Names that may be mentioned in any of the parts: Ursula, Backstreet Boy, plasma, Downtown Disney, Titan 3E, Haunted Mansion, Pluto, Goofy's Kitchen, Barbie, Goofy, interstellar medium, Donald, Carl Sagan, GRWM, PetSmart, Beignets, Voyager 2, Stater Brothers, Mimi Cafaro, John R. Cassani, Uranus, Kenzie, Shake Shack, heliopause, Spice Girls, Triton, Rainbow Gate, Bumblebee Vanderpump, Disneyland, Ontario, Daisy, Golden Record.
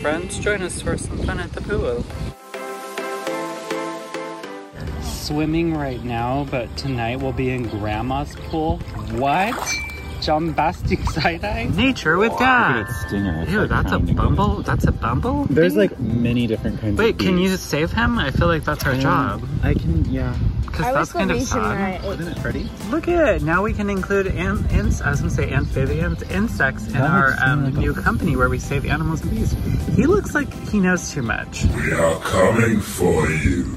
Hello friends, join us for some fun at the pool. Swimming right now, but tonight we'll be in Grandma's pool. What? Bombastic side-eye? Nature with Dad! Look at its stinger. Ew, like that's a bumble? That's a bumble? There's like many different kinds of can you save him? I feel like that's our job. I can, yeah. Because that's kind of sad. Isn't it pretty? Look at it! Now we can include insects in our new company where we save animals and bees. He looks like he knows too much. We are coming for you.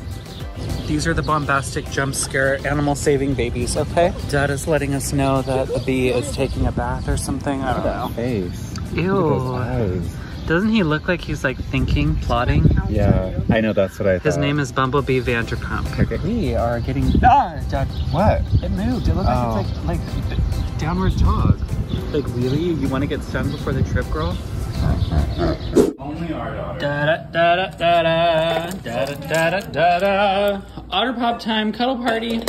These are the bombastic jump scare animal saving babies, okay? Dad is letting us know that the bee is taking a bath or something. I don't know. Face. Ew. Look at his eyes. Doesn't he look like he's like thinking, plotting? Yeah, I know, that's what I thought. His name is Bumblebee Vanderpump. Okay. We are getting... Ah, Dad. What? It moved. It looked like it's like downward dog. Like, really? You want to get stung before the trip, girl? Only our daughter. Otter pop time, cuddle party.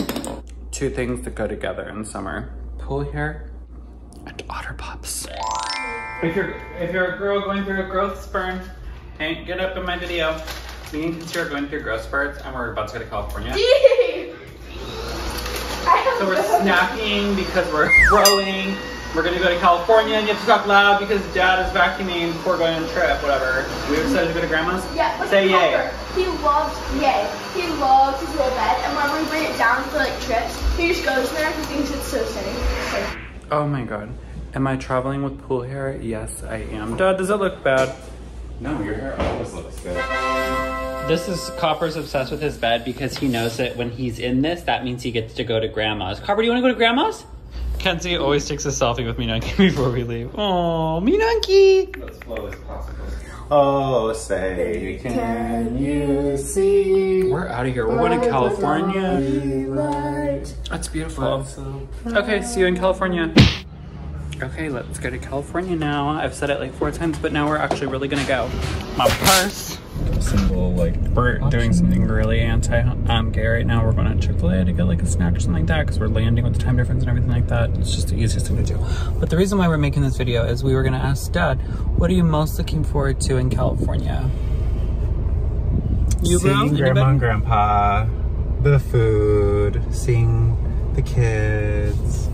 Two things that go together in summer: pool here and otter pops. If you're a girl going through a growth spurt, hey, get up in my video. Me and Kenzie are going through growth spurts, and we're about to go to California. So we're snacking because we're growing. We're gonna go to California and you have to talk loud because Dad is vacuuming before going on a trip, whatever. We were excited to go to Grandma's? Yeah, but say yay. He loves yay. He loves his little bed, and when we bring it down for like trips, he just goes there and he thinks it's so silly. So. Oh my God. Am I traveling with pool hair? Yes, I am. Dad, does it look bad? No, your hair always looks good. This is Copper's obsessed with his bed because he knows that when he's in this, that means he gets to go to Grandma's. Copper, do you wanna go to Grandma's? Kenzie always takes a selfie with Minunky before we leave. Aww, Minunky! That's slow as possible. Oh, say, can you see? We're out of here. We're going to California. That's beautiful. Okay, see you in California. Okay, let's go to California now. I've said it like 4 times, but now we're actually really gonna go. My purse. Symbol, like, we're doing something really anti-gay right now. We're going to Chick Fil A to get like a snack or something like that because we're landing with the time difference and everything like that. It's just the easiest thing to do. But the reason why we're making this video is we were going to ask Dad, what are you most looking forward to in California? Seeing Grandma and Grandpa, the food, seeing the kids.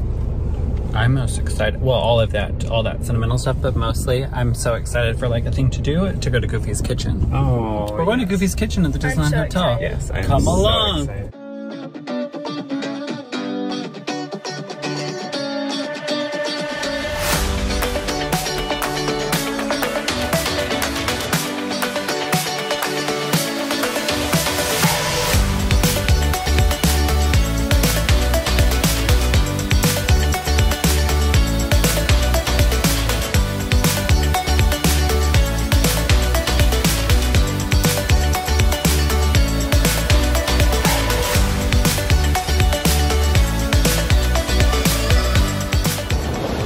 I'm most excited, well, all that sentimental stuff, but mostly I'm so excited for like a thing to do, to go to Goofy's Kitchen. Oh, we're going to Goofy's Kitchen at the Disneyland Hotel. Excited. Yes, I am. Come along. So excited.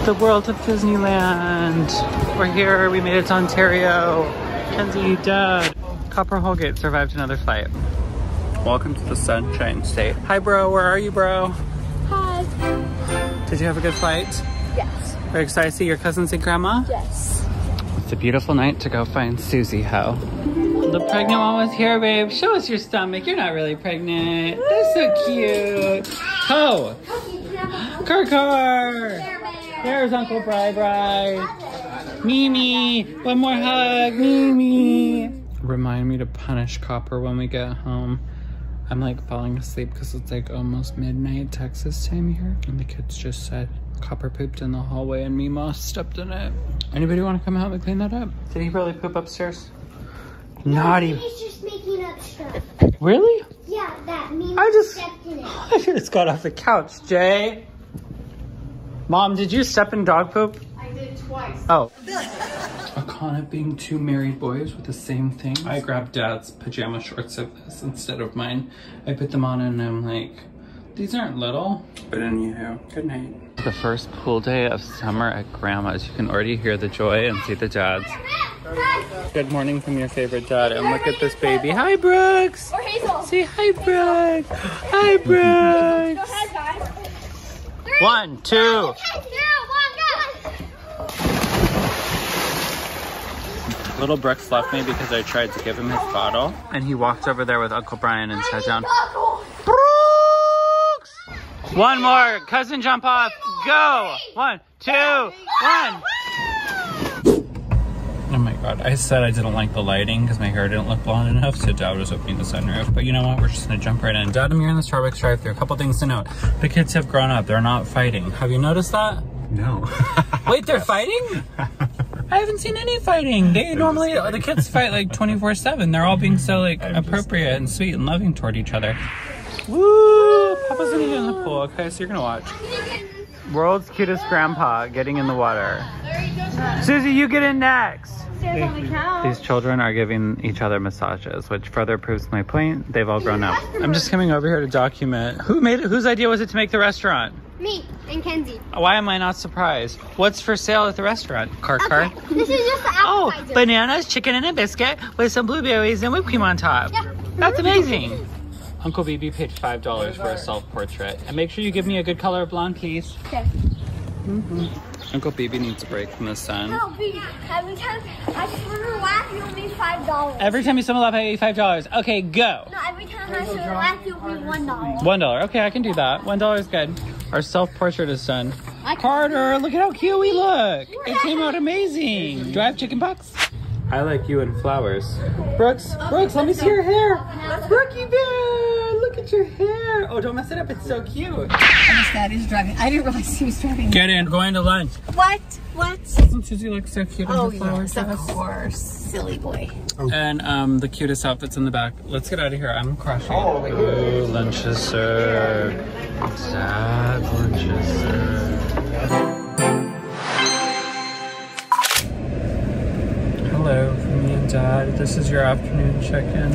The world of Disneyland. We're here, we made it to Ontario. Kenzie, Dad. Copper Holgate survived another flight. Welcome to the Sunshine State. Hi bro, where are you bro? Hi. Did you have a good flight? Yes. Are you excited to see your cousins and Grandma? Yes. It's a beautiful night to go find Susie Ho. The pregnant one was here, babe. Show us your stomach, you're not really pregnant. Woo! That's so cute. Ho! Car! There's Uncle Bri-Bri. Mimi, one more hug, Mimi. Remind me to punish Copper when we get home. I'm like falling asleep because it's like almost midnight Texas time here. And the kids just said Copper pooped in the hallway and Mima stepped in it. Anybody want to come out and clean that up? Did he really poop upstairs? No, naughty. He's just making up stuff. Really? Yeah, that Mima stepped in it. I just got off the couch, Jay. Mom, did you step in dog poop? I did twice. Oh. Akana being 2 married boys with the same thing. I grabbed Dad's pajama shorts of this instead of mine. I put them on and I'm like, these aren't little. But anywho, good night. The first pool day of summer at Grandma's. You can already hear the joy and see the dads. Good morning from your favorite dad. And look at this baby. Hi, Brooks. Or Hazel. Say hi, Brooks. Hi, Brooks. Go ahead, guys. 1, 2, 3, 2, 1, go! Little Brooks left me because I tried to give him his bottle, and he walked over there with Uncle Brian and sat down. Brooks! One more! Cousin jump off! Go! 1, 2, 1! Oh my god, I said I didn't like the lighting because my hair didn't look blonde enough, so Dad was opening the sunroof. But you know what? We're just gonna jump right in. Dad, I'm here in the Starbucks drive-thru. A couple things to note. The kids have grown up. They're not fighting. Have you noticed that? No. Wait, they're fighting? I haven't seen any fighting. They normally, the kids fight like 24/7. They're all being so like appropriate and sweet and loving toward each other. Woo! Papa's gonna get in the pool, okay? So you're gonna watch. World's cutest grandpa getting in the water. Susie, you get in next. These children are giving each other massages, which further proves my point. They've all grown up. I'm just coming over here to document. Who made it? Whose idea was it to make the restaurant? Me and Kenzie. Why am I not surprised? What's for sale at the restaurant? Car. Okay. This is just the appetizer. Oh, bananas, chicken, and a biscuit with some blueberries and whipped cream on top. Yeah. That's amazing. Uncle BB paid $5 for a self-portrait. And make sure you give me a good color of blonde, please. Okay. Mm-hmm. Uncle BB needs a break from the sun. No, BB, every time I swirl a laugh, you owe me $5. Every time you swirl a laugh, I owe you $5. Okay, go. No, every time I swirl a laugh, you owe me $1. $1, okay, I can do that. $1 is good. Our self-portrait is done. Carter, look at how cute we look. It came out amazing. Do I have chicken pox? I like you and flowers. Brooks, let me see your hair. Brookie Bear, look at your hair. Oh, don't mess it up, it's so cute. Daddy's driving. I didn't realize he was driving. Get in, going to lunch. What? Doesn't Susie look so cute in the flowers? Yes, of course. Silly boy. Oh. And the cutest outfits in the back. Let's get out of here, I'm crushing. Oh, ooh, lunch is served. Sad lunch is served. Hello from me and Dad. This is your afternoon check-in.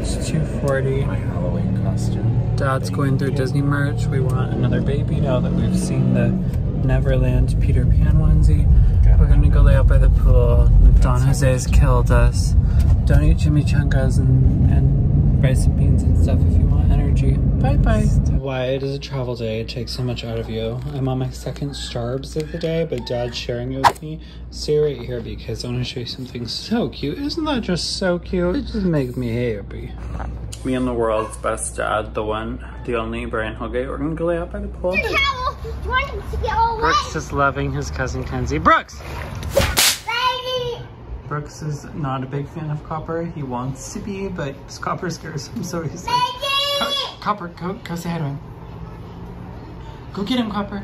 It's 2:40. My Halloween costume. Dad's going through Disney merch. We want another baby now that we've seen the Neverland Peter Pan onesie. We're gonna go lay out by the pool. Don Jose's killed us. Don't eat chimichangas and rice and beans and stuff if you want energy. Bye-bye. Why it is a travel day. It takes so much out of you. I'm on my second Starbs of the day, but Dad's sharing it with me. Stay right here because I want to show you something so cute. Isn't that just so cute? It just makes me happy. Me and the world's best dad, the one, the only, Brian Holgate. We're gonna go lay out by the pool. The towel is running to get all wet. Brooks is loving his cousin Kenzie. Brooks! Brooks is not a big fan of Copper. He wants to be, but Copper scares him, so he's like, Copper, go say hi to him. Go get him, Copper.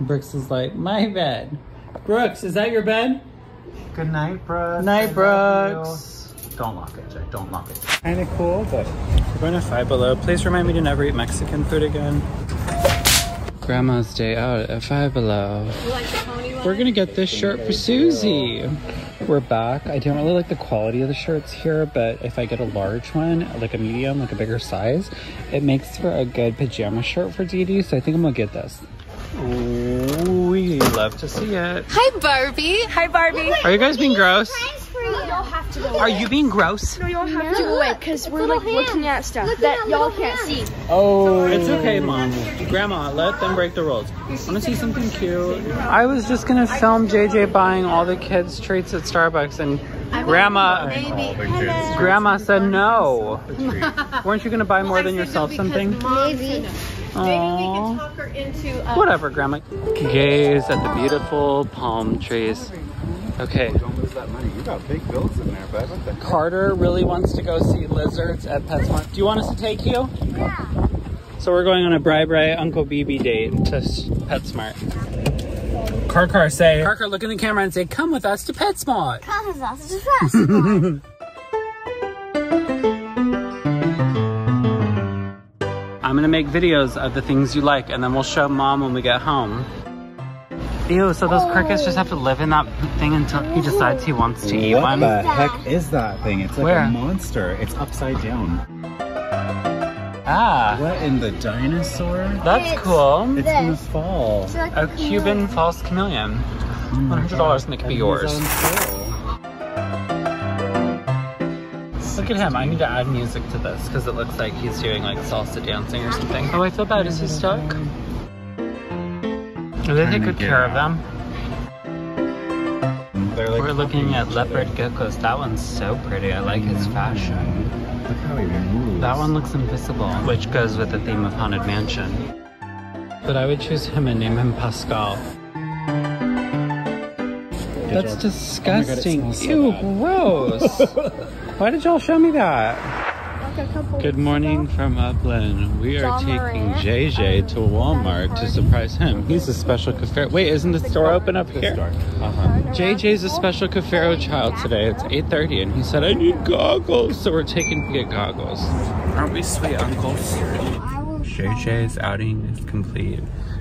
Brooks is like, my bed. Brooks, is that your bed? Good night, Brooks. Night, Brooks. Don't lock it, Jack, don't lock it. Kind of cool, but we're going to Five Below. Please remind me to never eat Mexican food again. Grandma's day out at Five Below. We're gonna get this shirt for Susie. We're back. I don't really like the quality of the shirts here, but if I get a large one, like a medium, like a bigger size, it makes for a good pajama shirt for Dee Dee, so I think I'm gonna get this. Ooh, we love to see it. Hi, Barbie. Hi, Barbie. Are you guys being gross? Are you being gross? No, y'all have to do it because we're like looking at stuff that y'all can't see. Oh, it's okay, Mom. Grandma, let them break the rules. Want to see something cute? I was just gonna film JJ buying all the kids treats at Starbucks, and Grandma said no. Weren't you gonna buy more than yourself something? Maybe. Maybe we can talk her into whatever, Grandma. Gaze at the beautiful palm trees. Okay. Oh, don't lose that money. You got big bills in there, bud. What the heck? Carter really wants to go see lizards at PetSmart. Do you want us to take you? Yeah. So we're going on a Bri Uncle BB date to PetSmart. Carter, look in the camera and say, "Come with us to PetSmart." Come with us to PetSmart. I'm gonna make videos of the things you like, and then we'll show Mom when we get home. Ew, so those crickets just have to live in that thing until he decides he wants to eat one? What the heck is that thing? It's like a monster. It's upside down. Ah. What in the dinosaur? That's cool. It's gonna fall. A Cuban false chameleon. $100 and it can be yours. Look at him. I need to add music to this because it looks like he's doing like salsa dancing or something. Oh, I feel bad. Is he stuck? Do they take good care of them? They're like, we're looking at leopard geckos. That one's so pretty. I like his fashion. Look how he moves. That one looks invisible, which goes with the theme of Haunted Mansion. But I would choose him and name him Pascal. That's disgusting. Oh God, so gross. Why did y'all show me that? Like good morning from Upland. We are taking JJ to Walmart to surprise him. He's a special Cafaro. Wait, isn't the store open up here? JJ's a special Cafaro child today. It's 8:30 and he said, I need goggles. So we're taking to get goggles. Aren't we sweet uncles? JJ's outing is complete.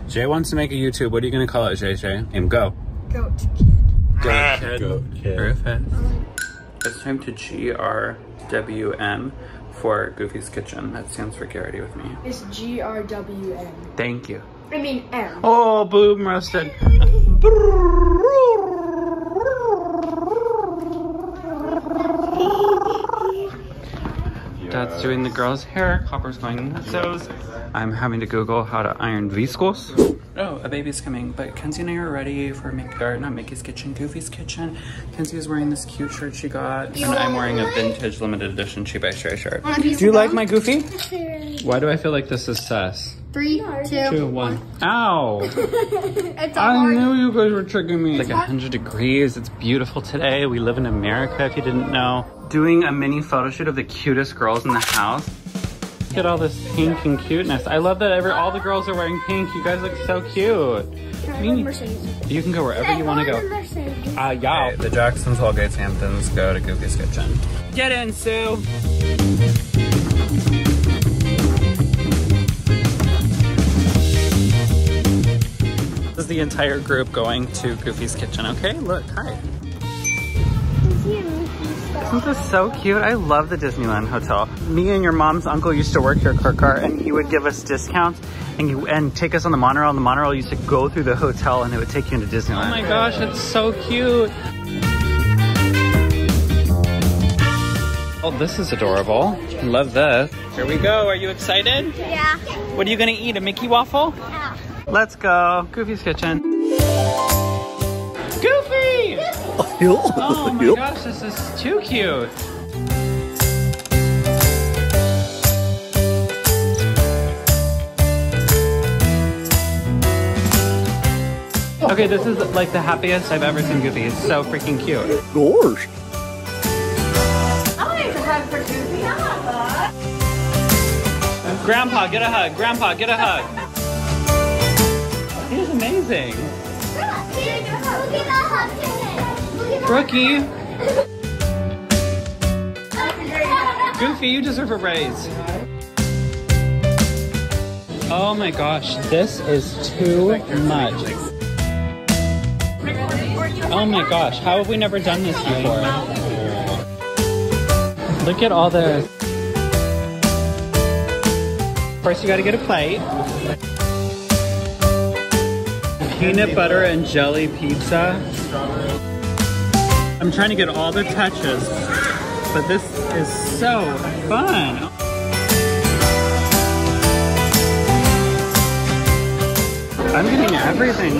Jay wants to make a YouTube. What are you going to call it, JJ? Name go. Goat kid. Goat kid. Perfect. It's time to GRWM for Goofy's Kitchen. That stands for Garrity with me. It's GRWM. Thank you. I mean M. Oh, boom roasted. Yes. Dad's doing the girls' hair. Copper's going those. I'm having to Google how to iron V-schools. Oh, a baby's coming, but Kenzie and I are ready for Goofy's Kitchen. Kenzie is wearing this cute shirt she got, and I'm wearing a vintage limited edition cheap-by-stray shirt. Do you like my Goofy? Why do I feel like this is sus? 3, 2, 1. Ow! I knew you guys were tricking me. It's like 100 degrees, it's beautiful today. We live in America, if you didn't know. Doing a mini photo shoot of the cutest girls in the house. Look at all this pink and cuteness. I love that all the girls are wearing pink. You guys look so cute. You can go wherever you want to go. Yeah. Okay, the Jacksons, Holgates, Hamptons go to Goofy's Kitchen. Get in, Sue. This is the entire group going to Goofy's Kitchen. Okay, look, hi. Isn't this so cute? I love the Disneyland Hotel. Me and your mom's uncle used to work here at Car, and he would give us discounts and take us on the monorail. And the monorail used to go through the hotel, and it would take you into Disneyland. Oh my gosh, it's so cute. Oh, this is adorable. Love this. Here we go. Are you excited? Yeah. What are you going to eat? A Mickey waffle? Yeah. Let's go. Goofy's Kitchen. Goofy! Oh my gosh, this is too cute. Okay, this is like the happiest I've ever seen Goofy. It's so freaking cute. Gosh. I want to hug for Goofy. I want a hug. Grandpa, get a hug. Grandpa, get a hug. He's amazing. Brookie! Goofy, you deserve a raise. Oh my gosh, this is too much. Oh my gosh, how have we never done this before? Look at all the... First you gotta get a plate. Peanut butter and jelly pizza. I'm trying to get all the touches, but this is so fun. I'm getting everything.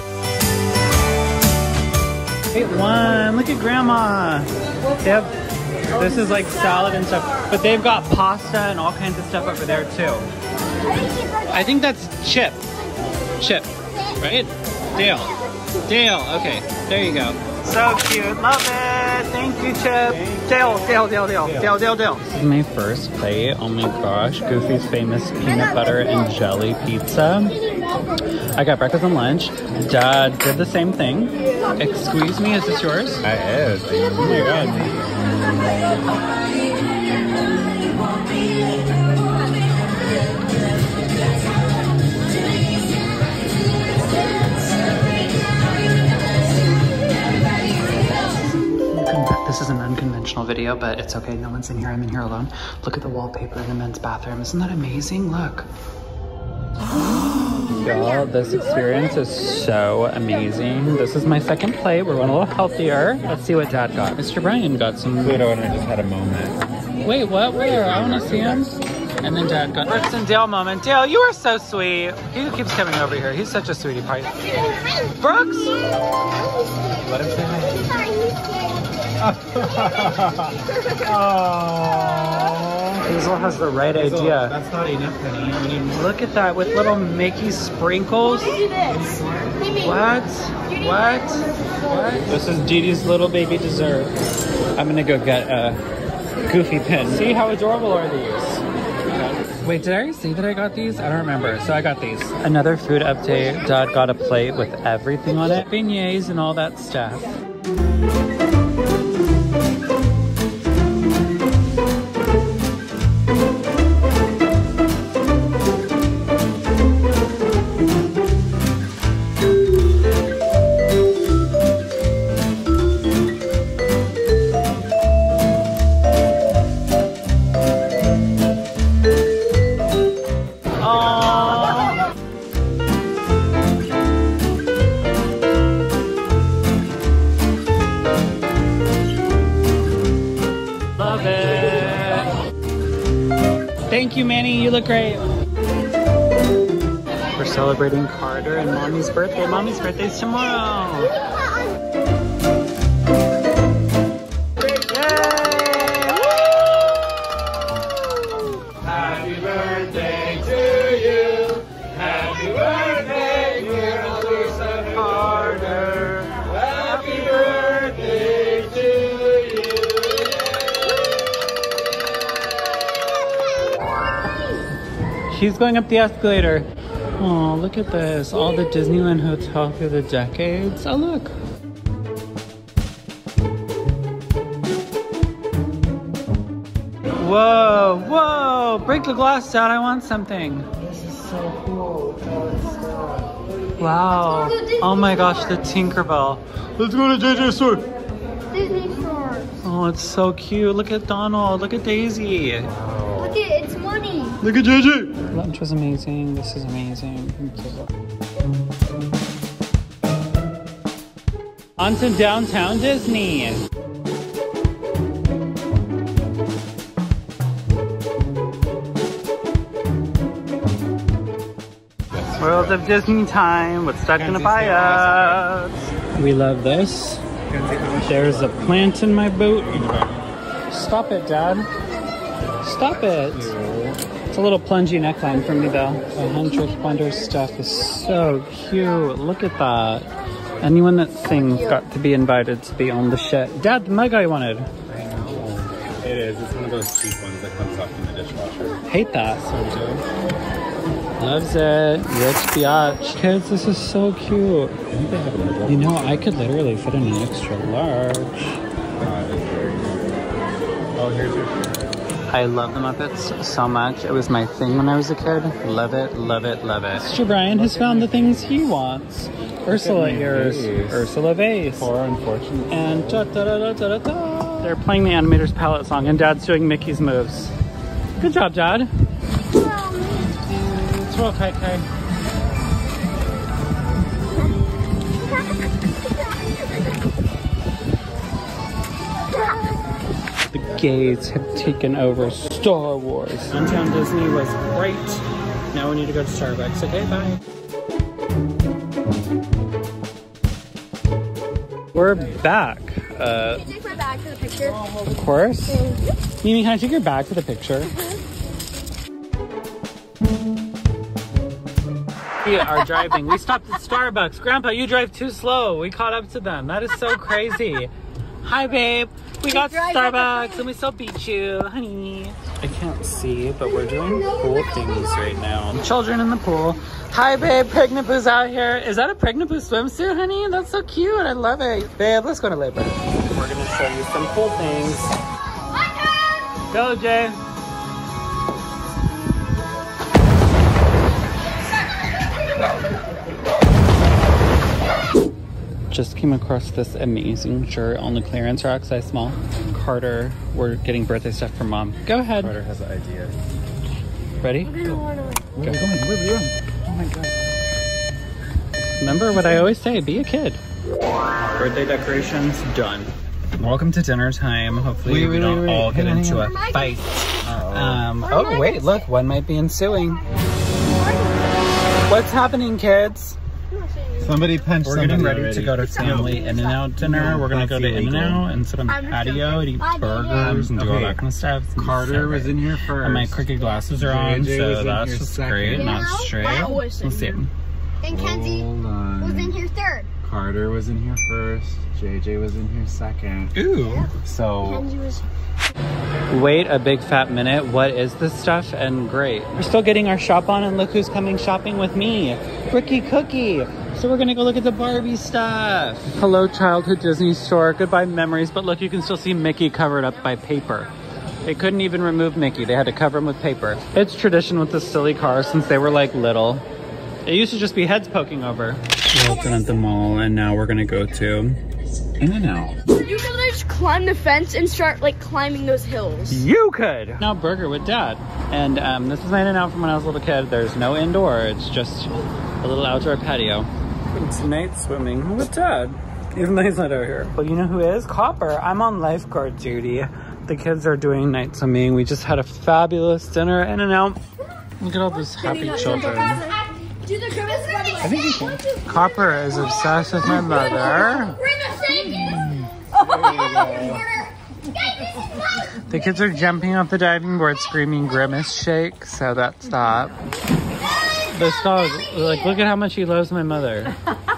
8-1, look at Grandma. They have, this is like salad and stuff, but they've got pasta and all kinds of stuff over there too. I think that's Chip. Chip, right? Dale. Dale, okay, there you go. So cute, love it! Thank you, Chip. Dale. This is my first plate. Oh my gosh, Goofy's famous peanut butter and jelly pizza. I got breakfast and lunch. Dad did the same thing. Excuse me, is this yours? It is. Oh my god. This is an unconventional video, but it's okay. No one's in here. I'm in here alone. Look at the wallpaper in the men's bathroom. Isn't that amazing? Look. Y'all, this experience is so amazing. This is my second plate. We're going a little healthier. Let's see what Dad got. Mr. Brian got some Pluto and I just had a moment. Wait, what? Where? I want to see him. And then Dad got Brooks and Dale moment. Dale, you are so sweet. He keeps coming over here. He's such a sweetie pie. Brooks! Let him say hi. Hazel has the right idea. That's not enough, honey. Look at that with little Mickey sprinkles. What? What? What? This is Dee Dee's little baby dessert. I'm gonna go get a Goofy pin. See how adorable are these? Wait, did I already say that I got these? I don't remember, so I got these. Another food update. Dad got a plate with everything on it. Beignets and all that stuff. Thank you, Manny. You look great. We're celebrating Carter and Mommy's birthday. Mommy's birthday's tomorrow. Yay! Happy birthday to you. Happy birthday, dear Alyssa Carter. Happy birthday to you. She's going up the escalator. Oh, look at this. All the Disneyland Hotel through the decades. Oh, look. Whoa, whoa. Break the glass down. I want something. This is so cool. Wow. Oh my gosh, the Tinkerbell. Let's go to JJ's store. Disney store. Oh, it's so cute. Look at Donald. Look at Daisy. Look at it. It's money. Look at JJ. Lunch was amazing. This is amazing. On to Downtown Disney. World of Disney time. What's stuck in a bias? We love this. There's a plant in my boot. Stop it, Dad. Stop it. It's a little plungy neckline for me though. The Hundred Wonders stuff is so cute. Look at that. Anyone that sings got to be invited to be on the shit. Dad, the mug I wanted. I know. It is. It's one of those cheap ones that comes off in the dishwasher. Hate that. So dope. Loves it. Rich biatch. Kids, this is so cute. I think they have a little. You know, I could literally fit in an extra large. That is very good. Oh, here's your shirt. I love the Muppets so much. It was my thing when I was a kid. Love it, love it, love it. Mr. Brian has found the things he wants. Ursula ears, Ursula vase. Poor unfortunate. And da da da da da da. They're playing the Animator's Palette song and Dad's doing Mickey's moves. Good job, Dad. Twirl, Kai Kai. The gays have taken over Star Wars. Downtown Disney was great. Now we need to go to Starbucks. Okay, bye. We're back. Can you take my bag for the picture? Of course. Mimi, can I take your bag for the picture? We are driving. We stopped at Starbucks. Grandpa, you drive too slow. We caught up to them. That is so crazy. Hi, babe. We got Starbucks and we still beat you, honey. I can't see, but we're doing cool things right now. Children in the pool. Hi, babe. Pregnant Boo's out here. Is that a Pregnant Boo swimsuit, honey? That's so cute. I love it. Babe, let's go to labor. We're going to show you some cool things. Go, Jay. Just came across this amazing shirt on the clearance rack, size small. Carter, we're getting birthday stuff from Mom. Go ahead. Carter has an idea. Ready? Go. Where are we going? Where are we going? Oh my God. Remember what I always say, be a kid. Birthday decorations, done. Welcome to dinner time. Hopefully we don't all get into a fight. Oh wait, look, one might be ensuing. What's happening, kids? Somebody punched somebody. We're getting ready to go to family In-N-Out dinner. No, we're gonna go to In-N-Out and sit on the patio and eat burgers and do all that kind of stuff. Carter was in here first. And my cricket glasses are on, so that's just great. Not straight. Let's see. And Kenzie was in here third. Carter was in here first. JJ was in here second. Ooh. So. Wait a big fat minute. What is this stuff? And great. We're still getting our shop on, and look who's coming shopping with me. Ricky Cookie. So we're gonna go look at the Barbie stuff. Hello, childhood Disney store. Goodbye, memories. But look, you can still see Mickey covered up by paper. They couldn't even remove Mickey. They had to cover him with paper. It's tradition with this silly car since they were like little. It used to just be heads poking over. We've been at the mall, and now we're gonna go to In-N-Out. You could like just climb the fence and start like climbing those hills. You could! Now burger with dad. And this is my In-N-Out from when I was a little kid. There's no indoor, it's just a little outdoor patio. And tonight, swimming with dad. Even though he's not over here. Well, you know who is? Copper. I'm on lifeguard duty. The kids are doing night swimming. We just had a fabulous dinner at In-N-Out. Look at all these happy children. Do the I think you Copper is obsessed with my mother. We're in the same game. Oh. The kids are jumping off the diving board screaming Grimace Shake, so that's that. This dog, like, look at how much he loves my mother. Like,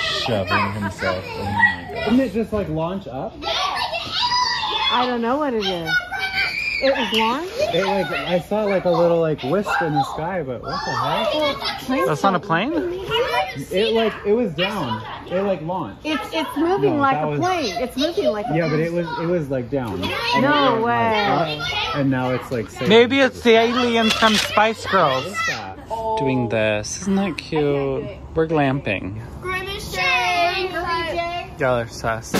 shoving himself in. Didn't it just like launch up? I don't know what it is. It was long? It like, I saw like a little like wisp in the sky, but what the heck? That's not a plane? It like, it was down. It like launched. It's moving like a plane. It's moving like a plane. Yeah, but it was like down. No way. And now it's like sailing. Maybe it's the aliens from Spice Girls. What is that? Oh. Doing this. Isn't that cute? Okay. We're glamping. Grimace Shake! Y'all are sus.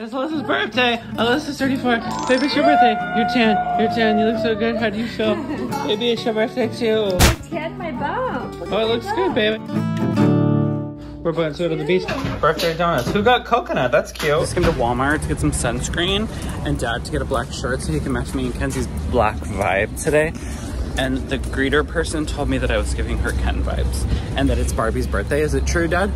It's Alyssa's birthday. Alyssa's 34. Baby, it's your birthday. You're 10. You're 10. You look so good. How do you feel? Baby, it's your birthday too. It's 10, my bum. Oh, it looks good, baby. We're going to go to the beach. Birthday donuts. Who got coconut? That's cute. Just came to Walmart to get some sunscreen and dad to get a black shirt so he can match me and Kenzie's black vibe today. And the greeter person told me that I was giving her Ken vibes and that it's Barbie's birthday. Is it true, Dad?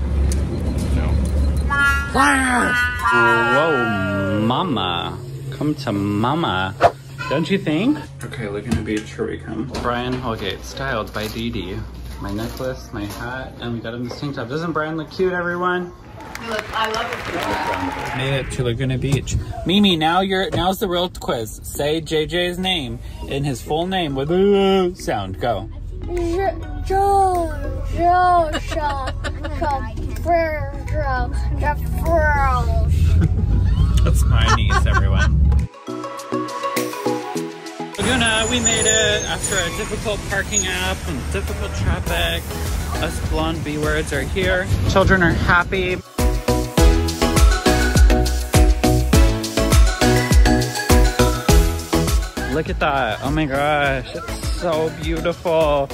Whoa, mama. Come to mama. Don't you think? Okay, Laguna Beach, here we come. Brian Holgate, styled by Dee Dee. My necklace, my hat, and we got him this tank top. Doesn't Brian look cute, everyone? You look, I love it. Made it to Laguna Beach. Mimi, now's the real quiz. Say JJ's name in his full name with a sound. Go. That's my niece, everyone. Laguna, we made it after a difficult parking app and difficult traffic. Us blonde B-words are here. Children are happy. Look at that. Oh my gosh, it's so beautiful.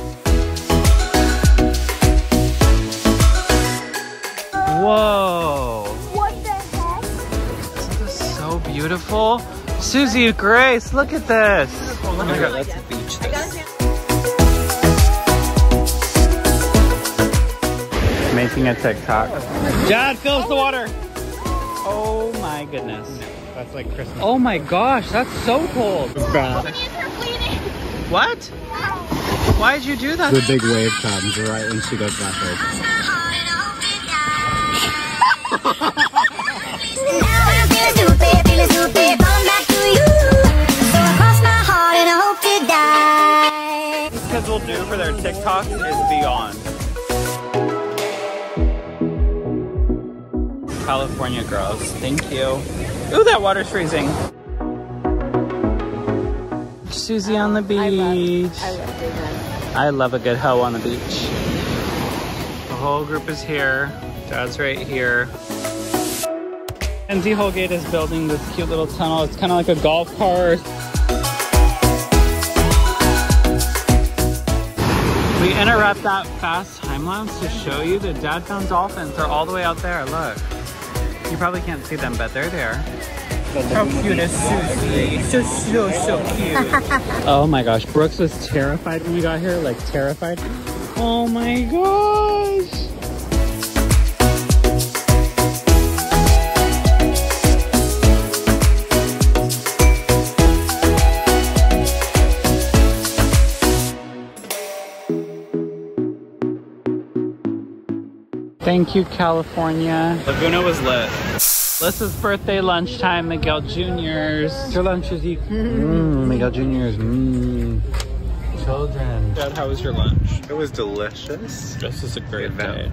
Whoa. What the heck? Isn't this so beautiful? Susie Grace, look at this. Oh my god, that's a beach. Making a TikTok. Dad fills the water. Oh my goodness. That's like Christmas. Oh my gosh, that's so cold. What? Why'd you do that? The big wave comes right when she goes backwards. This kids will do for their TikToks is beyond. California girls, thank you. Ooh, that water's freezing. Susie on the beach. I love a good hoe on the beach. The whole group is here. Dad's right here. Kenzie Holgate is building this cute little tunnel. It's kind of like a golf cart. We interrupt that fast time lapse to show you the dad found dolphins. They're all the way out there, look. You probably can't see them, but they're there. How cute is Susie? So cute. Oh my gosh, Brooks was terrified when we got here, like terrified. Oh my gosh. Thank you, California. Laguna was lit. Alyssa's birthday lunchtime, Miguel Jr.'s. Your lunch is equal. Miguel Jr.'s. Children. Dad, how was your lunch? It was delicious. This is a great day.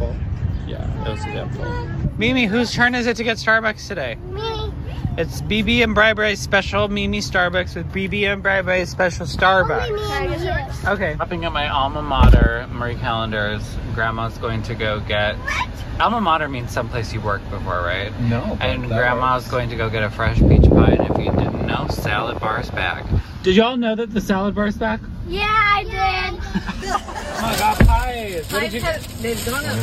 Yeah, it was eventful. Mimi, whose turn is it to get Starbucks today? Me. It's BB and Bri Bri special Mimi Starbucks with BB and Bri Bri special Starbucks. Oh, okay. Hopping at my alma mater, Marie Callender's. Grandma's going to go get... What? Alma mater means someplace you worked before, right? No. And Grandma's going to go get a fresh peach pie, and if you didn't know, salad bar's back. Did y'all know that the salad bar's back? Yeah, I did. Oh my God, pies! What did you get? They've gone up.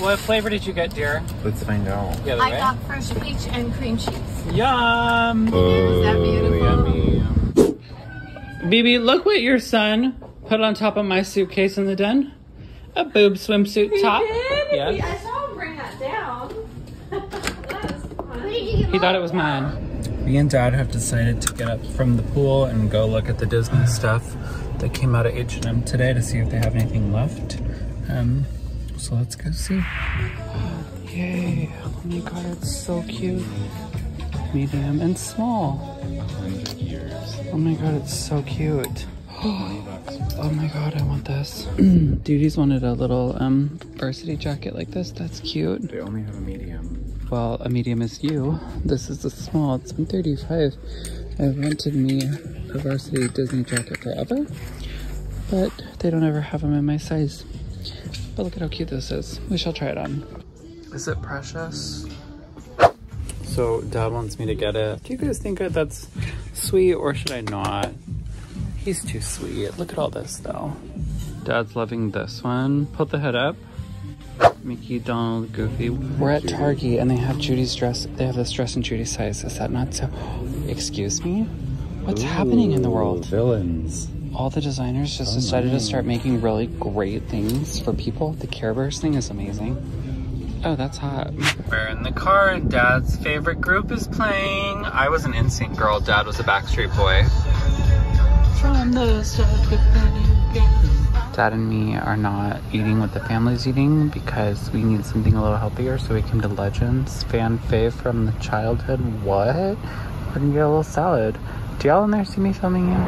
What flavor did you get, dear? Let's find out. I got fresh peach and cream cheese. Yum! Oh, is that beautiful? Yummy. BB, look what your son put on top of my suitcase in the den. A boob swimsuit top. Yes. I saw him bring that down. He thought it was mine. Me and Dad have decided to get up from the pool and go look at the Disney stuff that came out of H&M today to see if they have anything left. So let's go see. Yay. Oh my God, it's so cute. Medium and small. Oh my God, it's so cute. Oh my God, I want this. Duties wanted a little varsity jacket like this. That's cute. They only have a medium. Well, a medium is you. This is the small. It's been 35. I've wanted me a varsity Disney jacket forever, but they don't ever have them in my size. But look at how cute this is. We shall try it on. Is it precious? So Dad wants me to get it. Do you guys think that that's sweet or should I not? He's too sweet. Look at all this though. Dad's loving this one. Put the head up. Mickey, Donald, Goofy. We're at Target and they have Judy's dress. They have this dress in Judy's size. Is that not so? Excuse me? What's happening in the world? Villains. All the designers just decided to start making really great things for people. The Care Bears thing is amazing. Oh, that's hot. We're in the car and Dad's favorite group is playing. I was an NSYNC girl. Dad was a Backstreet Boy. From the start with the new game. Dad and me are not eating what the family's eating because we need something a little healthier, so we came to Legends, fan fave from the childhood. What? We're gonna get a little salad. Do y'all in there see me filming you?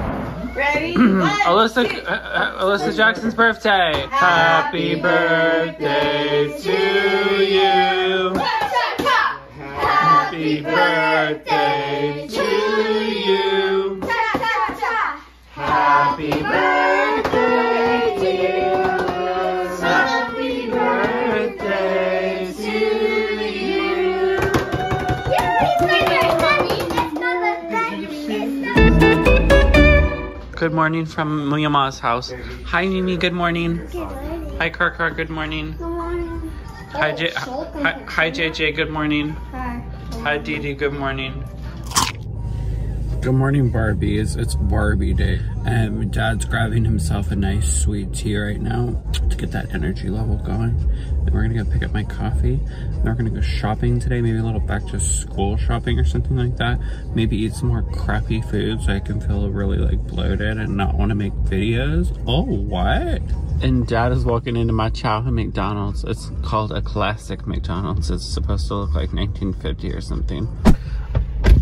Ready? Alyssa Jackson's birthday. Happy birthday to you. Happy birthday to you. Happy birthday to you. Happy birthday to you. Good morning from Muyama's house. Hi Mimi, good morning. Good morning. Hi Karkar, good morning. Good morning. Hi, hi JJ, good morning. Hi. Hi Didi, good morning. Good morning, Barbies. It's Barbie day. Dad's grabbing himself a nice sweet tea right now to get that energy level going. And we're gonna go pick up my coffee. And we're gonna go shopping today, maybe a little back to school shopping or something like that. Maybe eat some more crappy food so I can feel really like bloated and not wanna make videos. Oh, what? And Dad is walking into my childhood McDonald's. It's called a classic McDonald's. It's supposed to look like 1950 or something.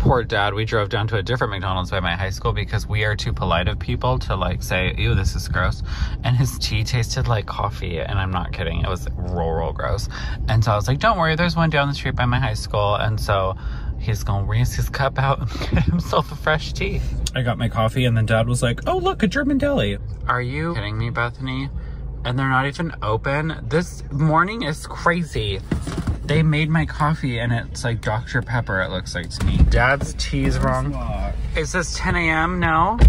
Poor Dad, we drove down to a different McDonald's by my high school because we are too polite of people to like say, ew, this is gross. And his tea tasted like coffee, and I'm not kidding. It was real gross. And so I was like, don't worry, there's one down the street by my high school. And so he's gonna rinse his cup out and get himself a fresh tea. I got my coffee and then Dad was like, oh look, a German deli. Are you kidding me, Bethany? And they're not even open. This morning is crazy. They made my coffee and it's like Dr. Pepper, it looks like to me. Dad's tea's wrong. It says 10 a.m. now.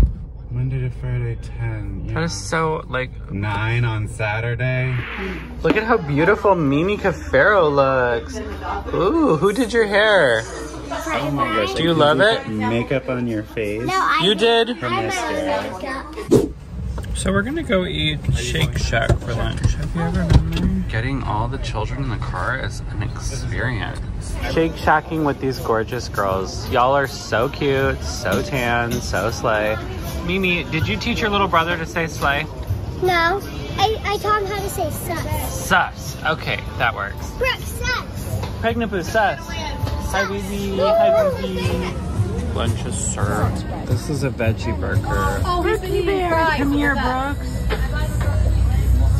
Monday to Friday, 10. Yeah. That is so, like... 9 on Saturday. Look at how beautiful Mimi Cafaro looks. Ooh, who did your hair? Oh my gosh. Do you love it? Makeup on your face. No, you did? So we're gonna go eat Shake Shack for lunch. Have you ever been there? Getting all the children in the car is an experience. Shake Shacking with these gorgeous girls. Y'all are so cute, so tan, so slay. Mimi, did you teach your little brother to say slay? No, I taught him how to say sus. Sus, okay, that works. Brooke, sus. Pregnant boo, sus. Hi, baby. Hi, baby. Lunch is served. This is a veggie burger. Oh, Brookie Bear. Come here, Brooks.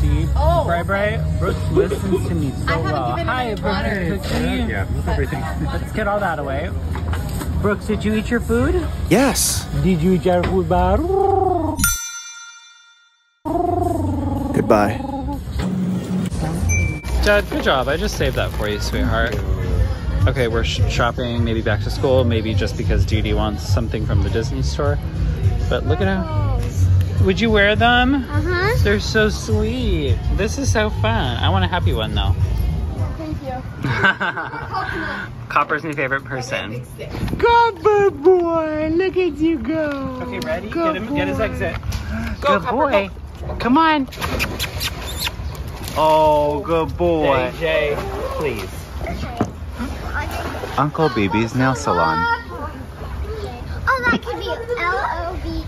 See? Bri Bri. Brooks listens to me so well. Hi, Brooks. Yeah, let's get all that away. Brooks, did you eat your food? Yes. Did you eat your food, Bar? Goodbye. Dad, good job. I just saved that for you, sweetheart. Okay, we're shopping, maybe back to school, maybe just because Dee Dee wants something from the Disney store. But look at how... Would you wear them? Uh-huh. They're so sweet. This is so fun. I want a happy one, though. Thank you. Copper's my favorite person. Copper boy, look at you go. Okay, ready? Go get his exit. Go, good boy. Go. Come on. Oh, good boy. JJ, please. Uncle BB's nail salon. Oh, that could be L-O-V-E.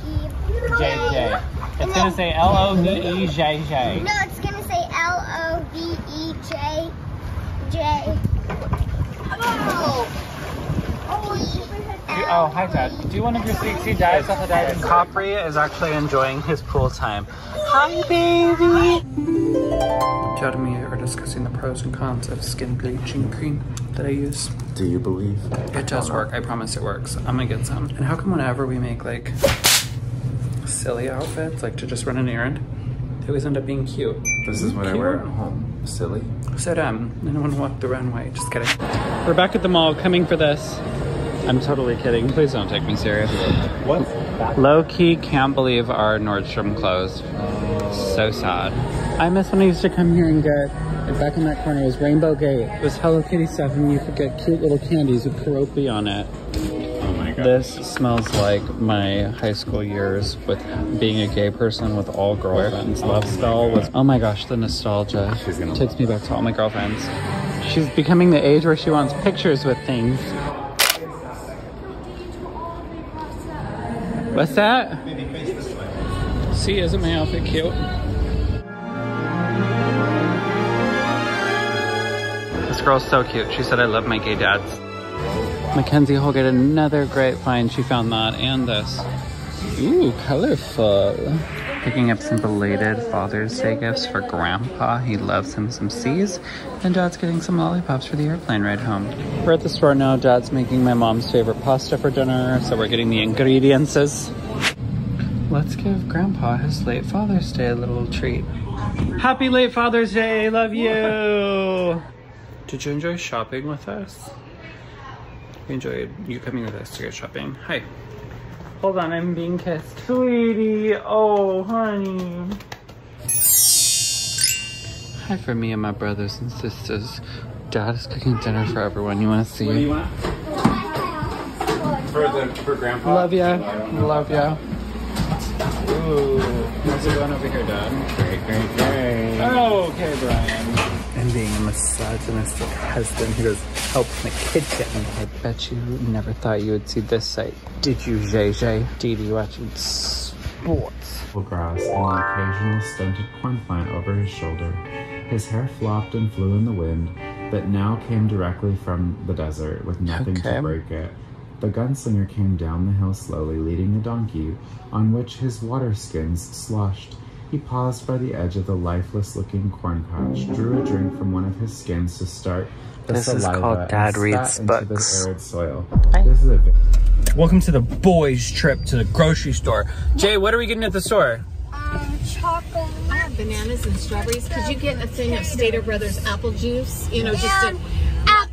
J-J. It's going to say L-O-V-E-J-J. No, it's going to say L-O-V-E-J-J. Oh, hi, Dad. Do you want to just see Dad? Capri is actually enjoying his pool time. Hi, baby. Chad and me are discussing the pros and cons of skin bleaching cream that I use. Do you believe? It does work. I promise it works. I'm gonna get some. And how come whenever we make like silly outfits, like to just run an errand, they always end up being cute? This is what I wear at home. Silly. So dumb. I don't want to walk the runway. Just kidding. We're back at the mall coming for this. I'm totally kidding. Please don't take me seriously. What? Low-key can't believe our Nordstrom closed. So sad. I miss when I used to come here and get, back in that corner, it was Rainbow Gate. It was Hello Kitty stuff, and you could get cute little candies with Karopi on it. Oh my god. This smells like my high school years with being a gay person with all girlfriends. Love spell was, oh my gosh, the nostalgia. She's gonna takes me back to all my girlfriends. She's becoming the age where she wants pictures with things. What's that? Baby, face this way. See, isn't my outfit cute? This girl's so cute. She said, I love my gay dads. Mackenzie Holgate, another great find. She found that and this. Ooh, colorful. Picking up some belated Father's Day gifts for Grandpa. He loves him some C's. And Dad's getting some lollipops for the airplane ride home. We're at the store now. Dad's making my mom's favorite pasta for dinner. So we're getting the ingredients. Let's give Grandpa his late Father's Day a little treat. Happy late Father's Day. Love you. Did you enjoy shopping with us? We enjoyed you coming with us to go shopping. Hi. Hold on, I'm being kissed. Sweetie, oh honey. Hi for me and my brothers and sisters. Dad is cooking dinner for everyone. You wanna see? What do you want? For Grandpa? Love ya. Love ya. Ooh. How's it going over here, Dad? Great, great, great. Oh, okay, Brian. And being a misogynistic husband who doesn't help in the kitchen. I bet you never thought you would see this site. Did you, JJ? Dee Dee watching sports. Grass and an occasional stunted corn plant over his shoulder. His hair flopped and flew in the wind, but now came directly from the desert with nothing to break it. The gunslinger came down the hill slowly, leading a donkey, on which his water skins sloshed. He paused by the edge of the lifeless-looking cornpatch, drew a drink from one of his skins to start the saliva. This is called Dad Reads Books. Welcome to the boys' trip to the grocery store. Jay, what are we getting at the store? Chocolate, bananas, and strawberries. Could you get a thing of Stater Brothers apple juice? You know, just a...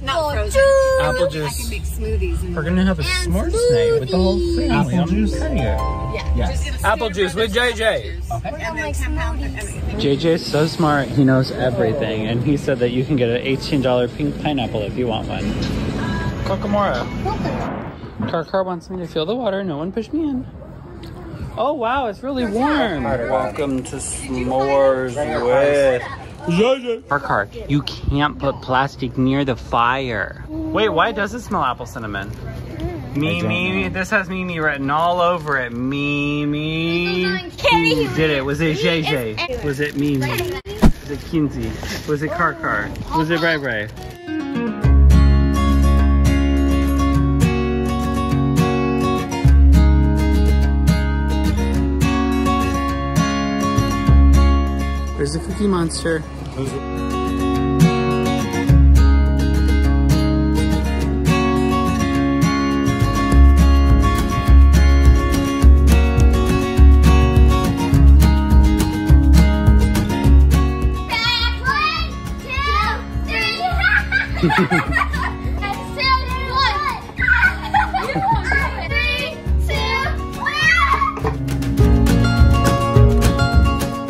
Not frozen. Apple juice. I can make smoothies. We're gonna have a s'mores night with the whole family. Apple juice. Yeah. Yes. Apple juice with JJ. Okay. And then JJ's so smart. He knows everything, and he said that you can get an $18 pink pineapple if you want one. Kokomora. Car wants me to feel the water. No one pushed me in. Oh wow, it's really warm. Welcome to s'mores with JJ. You can't put plastic near the fire. Wait, why does it smell apple cinnamon? Mimi, this has Mimi written all over it. Mimi. Who did it? Was it JJ? Was it Mimi? Was it Kenzie? Was it Car? Was it Ray Ray? There's the Cookie Monster.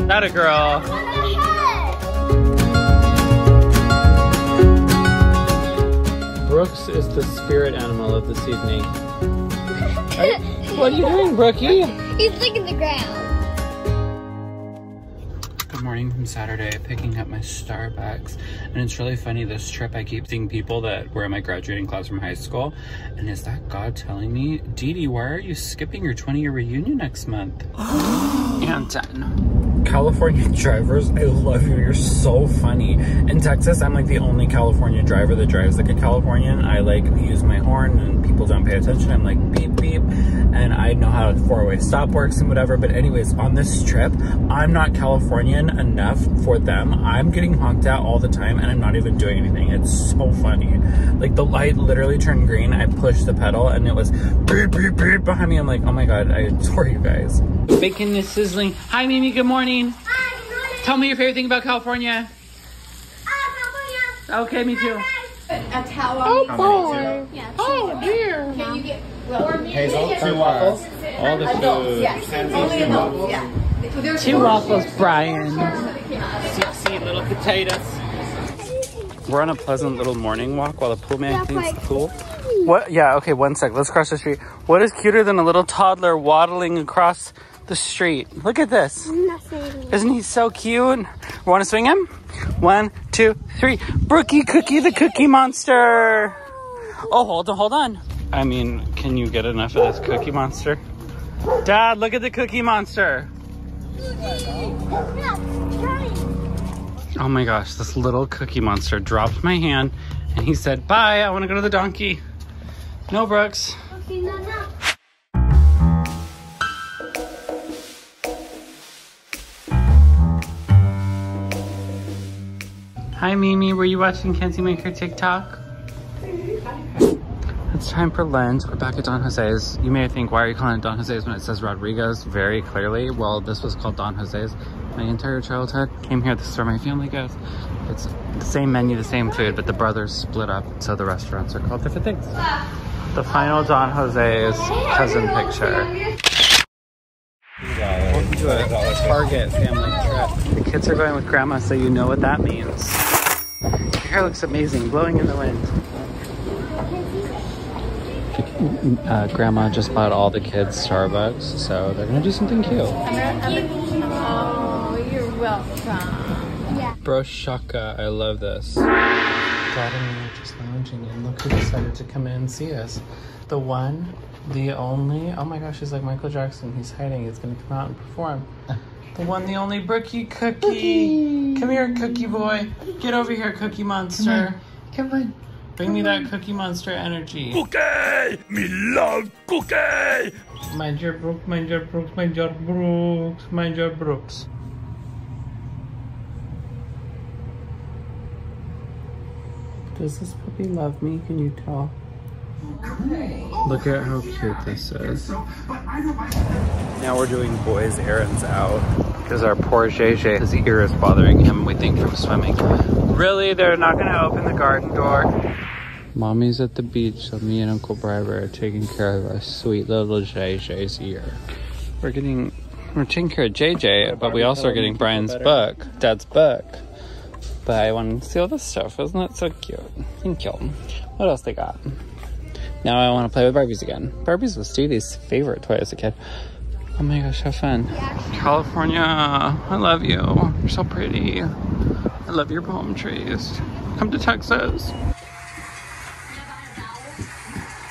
That a girl. Brooks is the spirit animal of this evening. What are you doing, Brookie? He's licking the ground. Good morning from Saturday, picking up my Starbucks. And it's really funny, this trip I keep seeing people that were in my graduating class from high school. And is that God telling me, Dee Dee, why are you skipping your 20-year reunion next month? Anton. California drivers, I love you. You're so funny. In Texas, I'm like the only California driver that drives like a Californian. I like use my horn and people don't pay attention. I'm like beep beep, and I know how a four-way stop works and whatever. But anyways, on this trip, I'm not Californian enough for them. I'm getting honked at all the time, and I'm not even doing anything. It's so funny. Like the light literally turned green. I pushed the pedal, and it was beep beep beep behind me. I'm like, oh my god, I adore you guys. Bacon is sizzling. Hi, Mimi. Good morning. Hi, good morning. Tell me your favorite thing about California. California. Okay, me too. A towel. Oh, boy. Yeah, oh, dear. Can you get Hazel, two waffles. All the food. Yes. Only adults, yeah. Two waffles, Brian. See, little potatoes. We're on a pleasant little morning walk while the pool man cleans the pool. What? Yeah, okay, one sec. Let's cross the street. What is cuter than a little toddler waddling across the street? Look at this. Isn't he so cute? Want to swing him? 1, 2, 3. Brookie Cookie, the Cookie Monster. Oh, hold on. I mean, can you get enough of this Cookie Monster? Dad, look at the Cookie Monster. Oh my gosh, this little Cookie Monster dropped my hand and he said, bye, I want to go to the donkey. No, Brooks. Okay, no. Hi Mimi, were you watching Kenzie make her TikTok? It's time for lunch. We're back at Don Jose's. You may think, why are you calling it Don Jose's when it says Rodriguez very clearly? Well, this was called Don Jose's my entire childhood. Came here, this is where my family goes. It's the same menu, the same food, but the brothers split up, so the restaurants are called different things. The final Don Jose's cousin picture. Welcome to a Target family trip. The kids are going with grandma, so you know what that means. Your hair looks amazing, blowing in the wind. Grandma just bought all the kids Starbucks, so they're gonna do something cute. Oh, you're welcome. Yeah. Broshaka, I love this. Dad and me are just lounging, and look who decided to come in and see us. The one, the only, oh my gosh, he's like Michael Jackson, he's hiding, he's gonna come out and perform. The one, the only Brookie Cookie. Come here, Cookie Boy. Get over here, Cookie Monster. Come on. Bring me that Cookie Monster energy. Cookie! Me love Cookie! Mind your Brooks, mind your Brooks, mind your Brooks, mind your Brooks. Does this puppy love me? Can you tell? Cool. Look at how cute this is. Now we're doing boys' errands out because our poor JJ, his ear is bothering him, we think, from swimming. Really, they're not going to open the garden door. Mommy's at the beach, so me and Uncle Briar are taking care of our sweet little JJ's ear. We're taking care of JJ, but we also are getting Brian's book, Dad's book. But I want to see all this stuff. Isn't it so cute? Thank you. What else they got? Now I want to play with Barbies again. Barbies was Stevie's favorite toy as a kid. Oh my gosh, how fun. California, I love you. You're so pretty. I love your palm trees. Come to Texas.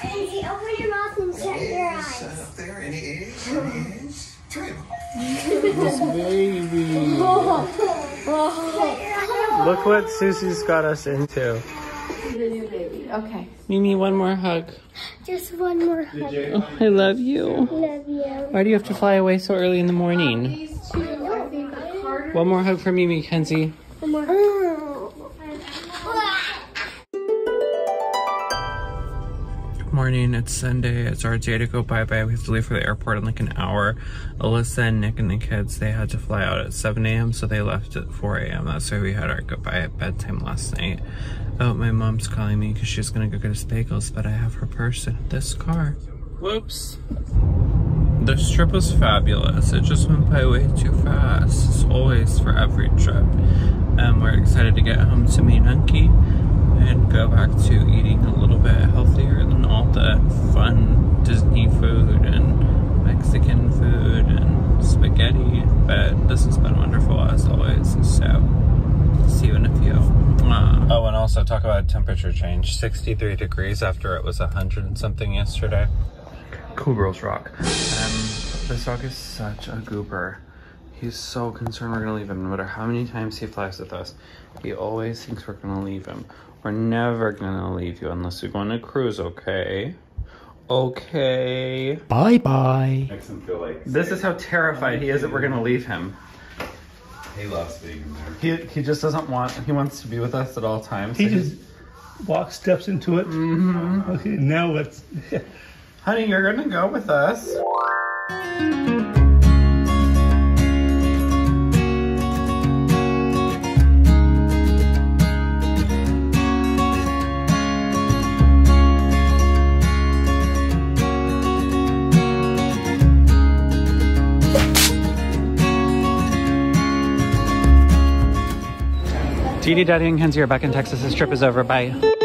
Kenzie, open your mouth and shut your eyes. Up there, and it is. This baby. Look what Susie's got us into. Okay. Mimi, one more hug. Just one more hug. Oh, I love you. Love you. Why do you have to fly away so early in the morning? One more hug for Mimi, Kenzie. One more. Good morning. It's Sunday. It's our day to go bye-bye. We have to leave for the airport in like an hour. Alyssa and Nick and the kids, they had to fly out at 7 a.m. so they left at 4 a.m. That's why we had our goodbye at bedtime last night. Oh, my mom's calling me because she's gonna go get us bagels, but I have her purse in this car. Whoops. This trip was fabulous. It just went by way too fast, as always for every trip. We're excited to get home to Meanunky and go back to eating a little bit healthier than all the fun Disney food and Mexican food and spaghetti. But this has been wonderful as always, so see you in a few. Oh, and also talk about temperature change. 63 degrees after it was 100 and something yesterday. Cool girls rock. This dog is such a goober. He's so concerned we're gonna leave him. No matter how many times he flies with us, he always thinks we're gonna leave him. We're never gonna leave you unless we go on a cruise, okay? Okay. Bye-bye. Makes him feel like this is how terrified he is that we're gonna leave him. He loves being there. He just doesn't want, he wants to be with us at all times. He just walks, steps into it. Mm-hmm. Okay, now let's... Honey, you're gonna go with us. Dee Dee, Daddy, and Kenzie are back in Texas. This trip is over. Bye.